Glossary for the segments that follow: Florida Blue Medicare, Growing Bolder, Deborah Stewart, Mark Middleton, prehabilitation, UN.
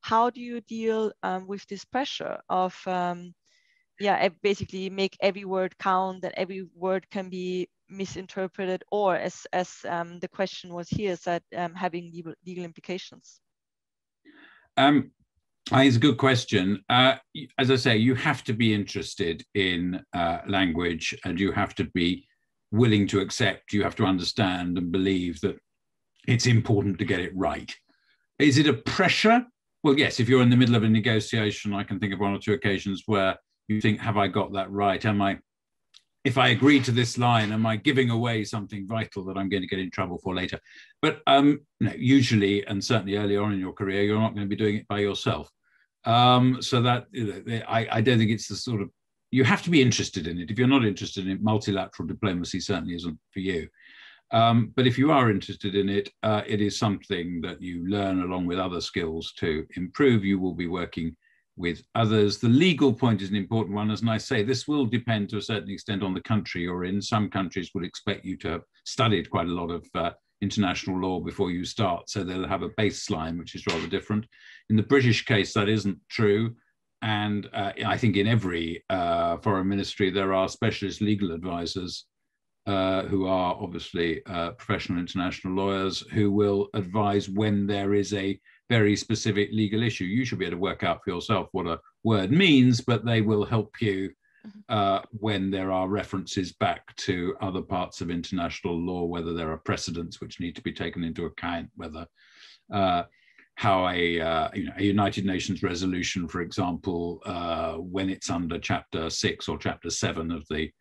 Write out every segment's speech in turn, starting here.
How do you deal with this pressure of, basically make every word count, that every word can be misinterpreted, or as the question was here, is that having legal implications? It's a good question. As I say, you have to be interested in language, and you have to be willing to accept, you have to understand and believe that it's important to get it right. Is it a pressure? Well, yes, if you're in the middle of a negotiation, I can think of one or two occasions where you think, have I got that right? If I agree to this line, am I giving away something vital that I'm going to get in trouble for later? But no, usually, and certainly early on in your career, you're not going to be doing it by yourself. So that, I don't think it's the sort of, you have to be interested in it. If you're not interested in it, multilateral diplomacy certainly isn't for you. But if you are interested in it, it is something that you learn along with other skills to improve. You will be working with others. The legal point is an important one. As I say, this will depend to a certain extent on the country you're in. Some countries will expect you to have studied quite a lot of international law before you start, so they'll have a baseline which is rather different. In the British case, that isn't true. And I think in every foreign ministry, there are specialist legal advisors who are obviously professional international lawyers who will advise when there is a very specific legal issue. You should be able to work out for yourself what a word means, but they will help you when there are references back to other parts of international law, whether there are precedents which need to be taken into account, whether how a United Nations resolution, for example, when it's under Chapter 6 or Chapter 7 of the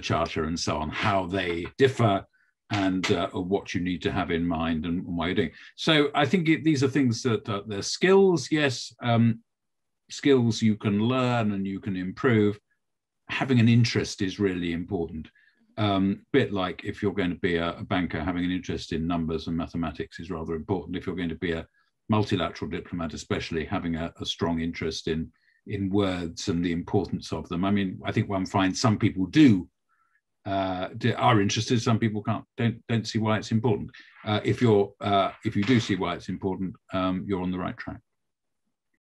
Charter and so on, how they differ, and what you need to have in mind and why you're doing. So I think these are things that they're skills, yes, skills you can learn and you can improve. Having an interest is really important. Bit like if you're going to be a banker, having an interest in numbers and mathematics is rather important. If you're going to be a multilateral diplomat, especially, having a strong interest in words and the importance of them. I mean, I think one finds some people are interested, some people can't, don't see why it's important. If you do see why it's important, you're on the right track.